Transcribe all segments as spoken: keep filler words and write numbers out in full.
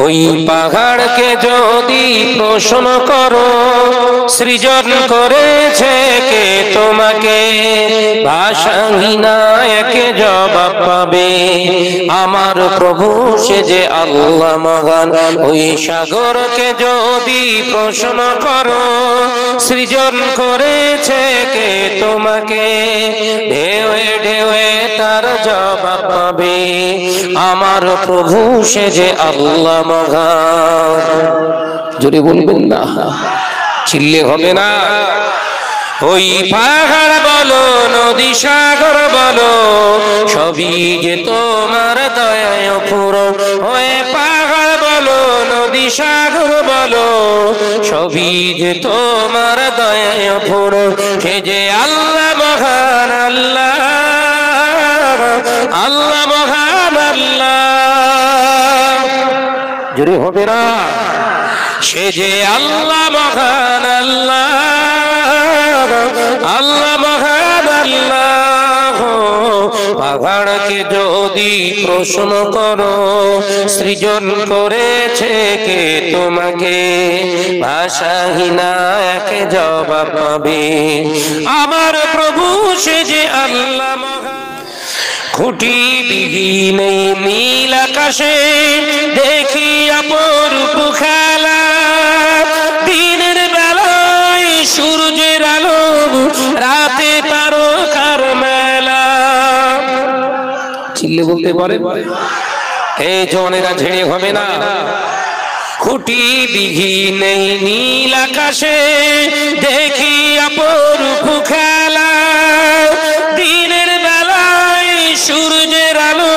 ओई पहाड़ के जोदी प्रश्न करो सृजन करेछे के तुम्हाके भाषाहीना एक जवाब पाबे आमार प्रभु से जे आल्लाह महान। ओई सागर के जोदी प्रश्न करो सृजन करेछे के तुम्हाके ढेवे ढेवे तार जवाब पाबे आमार प्रभु से जे आल्लाह महान। जोरे बोलबेन ना, चिल्ले होबे ना। ওই পাহাড় বলো নদী সাগর বলো সবই যে তোমার দয়ায় পুরো। ওই পাহাড় বলো নদী সাগর বলো সবই যে তোমার দয়ায় পুরো। সে যে আল্লাহ মহান আল্লাহ আল্লাহ মহান আল্লাহ। জোরে হবে না। সে যে আল্লাহ মহান আল্লাহ আল্লাহ মহান আল্লাহ। পাহাড়কে যদি প্রশ্ন করো সৃজন করেছে কে তোমাকে ভাষাহীন এক জবাব পাবে আমার প্রভু সে যে আল্লাহ মহান। খুঁটি বিহীন নীল আকাশে দেখি অপরূপ খেলা দিনের বেলায় সূর্যের আলো রাতে তারকার মেলা। চিল্লে বলতে পারে এই জনেরা ঝেড়ে হবে না। খুঁটি বিহীন নীল আকাশে দেখি অপরূপ খেলা দিনের বেলায় সূর্যের আলো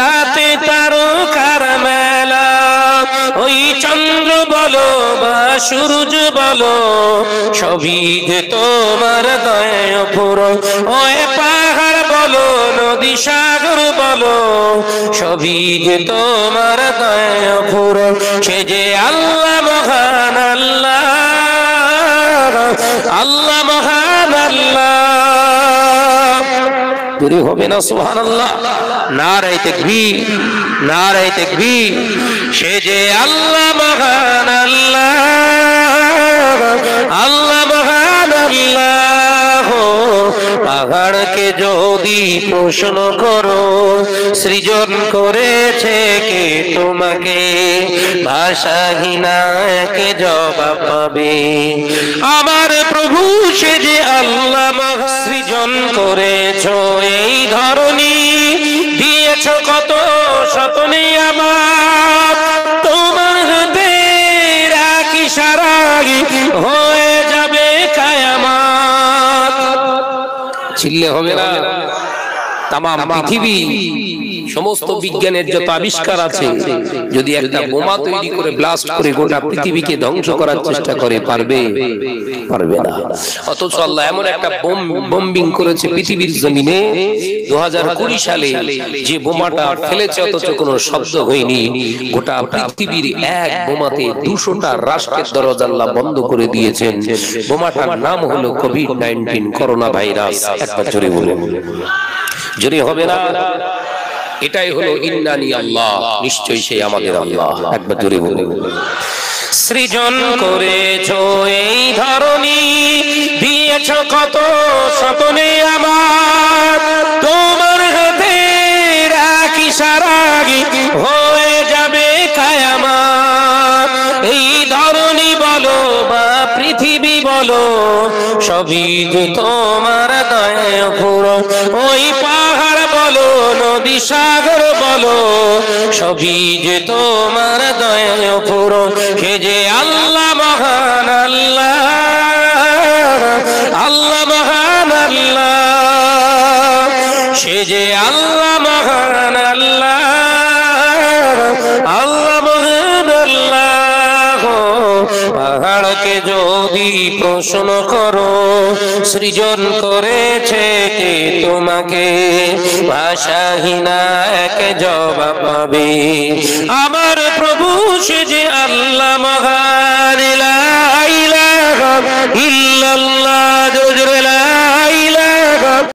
রাতে তারকার মেলা। ওই চন্দ্র বলো বা সূর্য বলো ছবি যে তোমার দয়ায় পুরো। ওই পাহাড় বলো নদী সাগর বলো ছবি যে তোমার দয়ায় পুরো। সে যে আল্লাহ মহান আল্লাহ আল্লাহ মহান আল্লাহ। দূরে হবে না সুবহানাল্লাহ। নারায়ে তাকবীর নারায়ে তাকবীর। সে যে আল্লাহ মহান আল্লাহ আল্লাহ মহান আল্লাহ। পাহাড়কে যদি প্রশ্ন করো সৃজন করেছে কে তোমাকে ভাষাহীন কে জবাব পাবে আমার প্রভু সে যে আল্লাহ মহান। সৃজন করেছ এই ধরনী দিয়েছ কত শতনী আমার তোমার হাতে রাখি সারাগি হয়ে যাবে কায়ামত। চিল্লে হবে না। তামাম পৃথিবী সমস্ত বিজ্ঞানের যত আবিষ্কার আছে যদি একটা বোমা তৈরি করে ব্লাস্ট করে গোটা পৃথিবীকে ধ্বংস করার চেষ্টা করে পারবে পারবে না। অথচ আল্লাহ এমন একটা বোম বম্বিং করেছে পৃথিবীর জমিনে দুই হাজার কুড়ি সালে যে বোমাটা ফেলেছে অথচ কোনো শব্দ হয়নি। গোটা পৃথিবীর এক বোমাতে দুশোটা রাষ্ট্রের দরজা আল্লাহ বন্ধ করে দিয়েছেন। বোমাটার নাম হলো কোভিড নাইনটিন, করোনা ভাইরাস। একবার জোরে বলে জোরে হবে না। এটাই হলো ইন্নানি আল্লাহ, নিশ্চয়ই সে আমাদের আল্লাহ। একবার জোরে বলুন। সৃজন করেছো এই ধরনী দিয়েছো কত শতনে আমার তোমার হাতে রাখি সারাগি হয়ে যাবে কায়ামত। এই ধরনী বলো বা পৃথিবী বলো সবই যে তোমার দয়ায় পুরো। ওই পাহাড় বলো নদী সাগর বলো সবই যে তোমার দয়ায় পুরো। সে যে আল্লাহ মহান আল্লাহ আল্লাহ মহান আল্লাহ। সে যে আল্লাহ মহান আল্লাহ আল্লাহ মহান আল্লাহ। পাহাড়কে যদি প্রশ্ন করো সৃজন করেছে কে তোমাকে ভাষাহীন এক জবাব পাবে আমার প্রভু সে যে আল্লাহ মহান। লা ইলাহা ইল্লাল্লাহ।